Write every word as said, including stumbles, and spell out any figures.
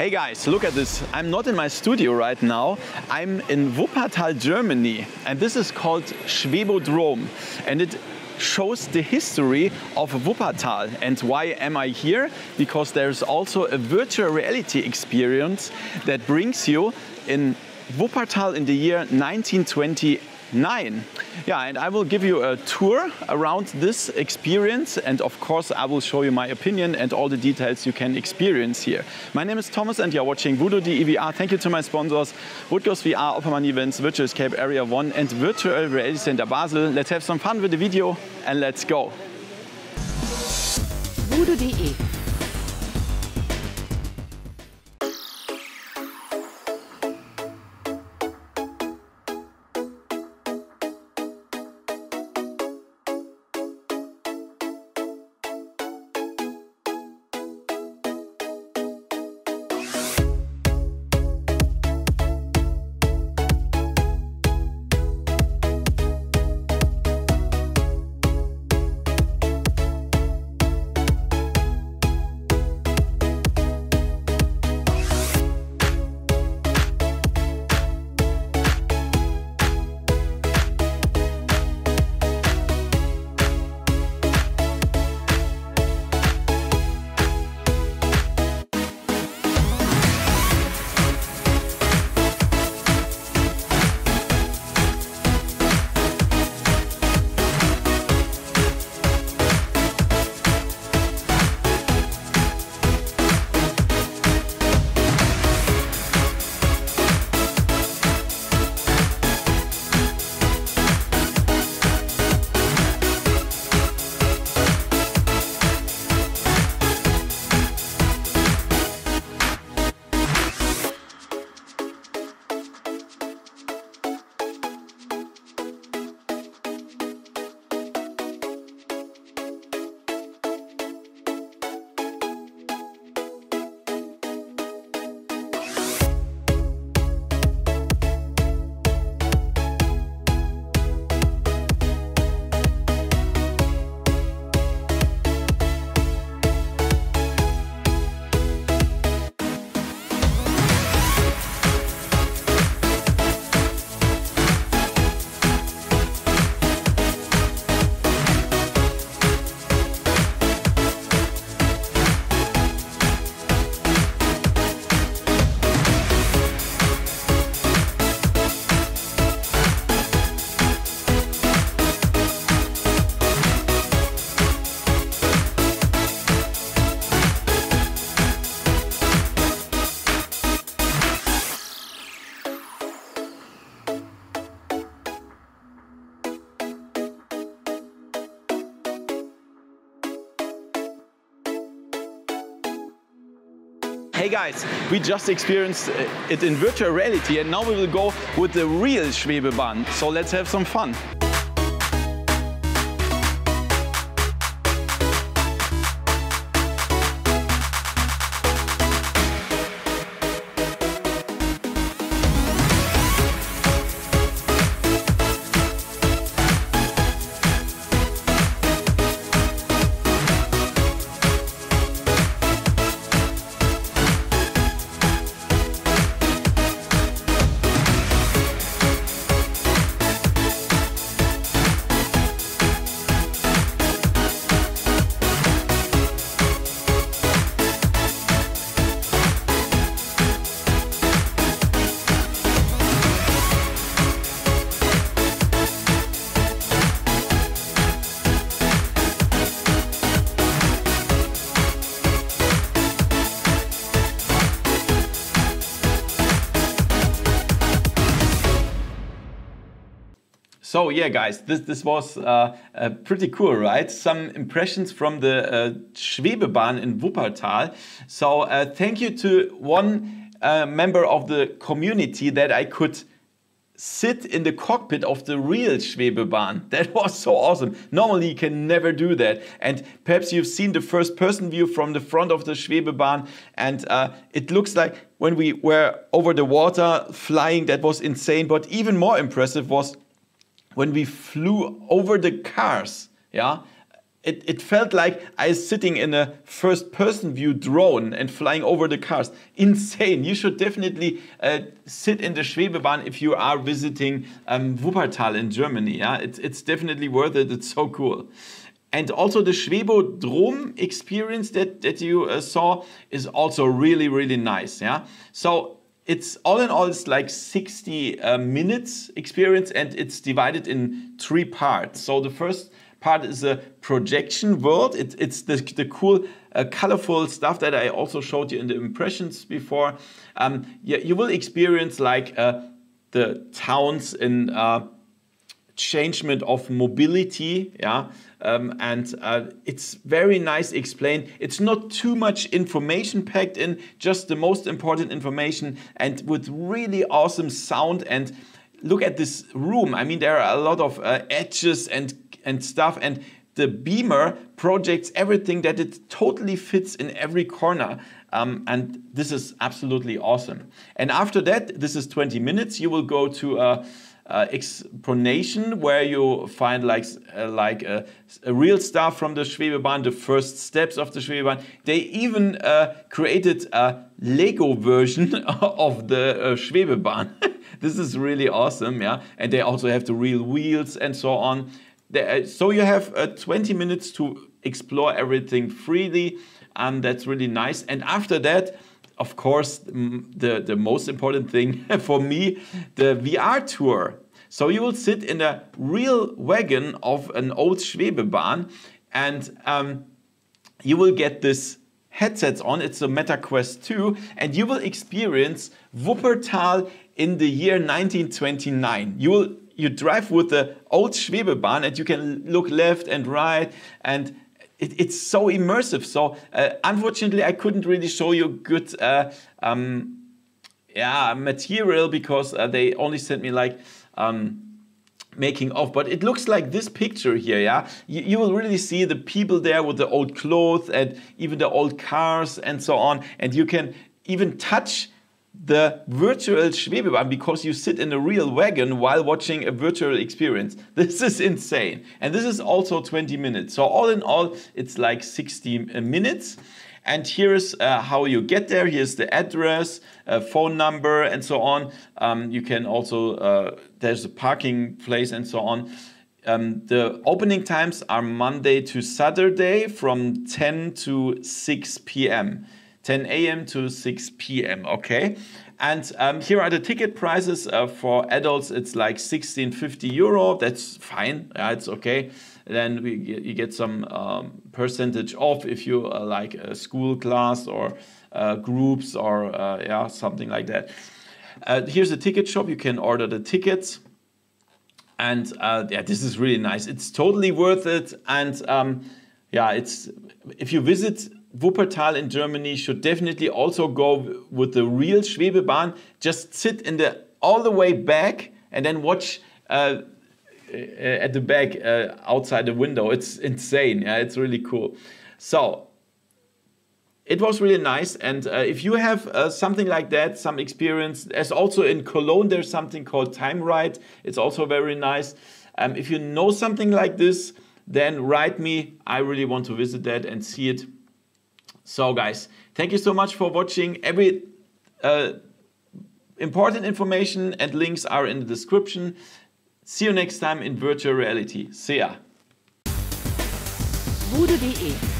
Hey guys, look at this. I'm not in my studio right now. I'm in Wuppertal, Germany, and this is called Schwebodrom, and it shows the history of Wuppertal. And why am I here? Because there's also a virtual reality experience that brings you in Wuppertal in the year nineteen twenty-nine. Yeah, and I will give you a tour around this experience, and of course I will show you my opinion and all the details you can experience here. My name is Thomas and you're watching Voodoo dot D E V R. Thank you to my sponsors Woodghost V R, Oppermann Events, Virtual Escape Area one and Virtual Reality Center Basel. Let's have some fun with the video and let's go. Voodoo dot D E. Hey guys, we just experienced it in virtual reality and now we will go with the real Schwebebahn. So let's have some fun. So yeah guys, this, this was uh, uh, pretty cool, right? Some impressions from the uh, Schwebebahn in Wuppertal. So uh, thank you to one uh, member of the community that I could sit in the cockpit of the real Schwebebahn. That was so awesome. Normally you can never do that. And perhaps you've seen the first person view from the front of the Schwebebahn, and uh, it looks like when we were over the water flying, that was insane. But even more impressive was when we flew over the cars, yeah, It, it felt like I was sitting in a first-person view drone and flying over the cars. Insane. You should definitely uh, sit in the Schwebebahn if you are visiting um, Wuppertal in Germany. Yeah? It's, it's definitely worth it. It's so cool. And also the Schwebodrom experience that, that you uh, saw is also really, really nice. Yeah? So it's all in all, it's like sixty uh, minutes experience, and it's divided in three parts. So the first part is a projection world. It, it's the, the cool, uh, colorful stuff that I also showed you in the impressions before. Um, yeah, you will experience like uh, the towns in uh, changement of mobility. Yeah, um, and uh, it's very nice explained. It's not too much information packed in, just the most important information, and with really awesome sound. And look at this room. I mean, there are a lot of uh, edges and and stuff, and the beamer projects everything that it totally fits in every corner, um, and this is absolutely awesome. And after that, this is twenty minutes, you will go to a, a explanation where you find like uh, like a, a real stuff from the Schwebebahn, the first steps of the Schwebebahn. They even uh, created a Lego version of the uh, Schwebebahn. This is really awesome, yeah. And they also have the real wheels and so on. So you have uh, twenty minutes to explore everything freely, and um, that's really nice. And after that, of course, the, the most important thing for me, the V R tour. So you will sit in a real wagon of an old Schwebebahn, and um, you will get this headsets on. It's a MetaQuest two, and you will experience Wuppertal in the year nineteen twenty-nine. You will You drive with the old Schwebebahn, and you can look left and right, and it, it's so immersive. So uh, unfortunately, I couldn't really show you good uh, um, yeah, material, because uh, they only sent me like um, making of, but it looks like this picture here. Yeah, you, you will really see the people there with the old clothes and even the old cars and so on, and you can even touch the virtual Schwebebahn, because you sit in a real wagon while watching a virtual experience. This is insane. And this is also twenty minutes. So all in all, it's like sixty minutes. And here's uh, how you get there. Here's the address, uh, phone number, and so on. Um, you can also, uh, there's a parking place and so on. Um, the opening times are Monday to Saturday from ten to six P M ten A M to six P M Okay, and um, here are the ticket prices. Uh, for adults, it's like sixteen fifty euro. That's fine. Yeah, it's okay. Then we get, you get some um, percentage off if you uh, like a school class or uh, groups or uh, yeah, something like that. Uh, here's the ticket shop. You can order the tickets, and uh, yeah, this is really nice. It's totally worth it. And um, yeah, it's if you visit Wuppertal in Germany, should definitely also go with the real Schwebebahn. Just sit in the all the way back and then watch uh, at the back uh, outside the window. It's insane. Yeah, it's really cool. So it was really nice. And uh, if you have uh, something like that, some experience, as also in Cologne, there's something called Time Ride. It's also very nice. Um, if you know something like this, then write me. I really want to visit that and see it. So guys, thank you so much for watching. Every uh, important information and links are in the description. See you next time in virtual reality. See ya. Voodoo dot D E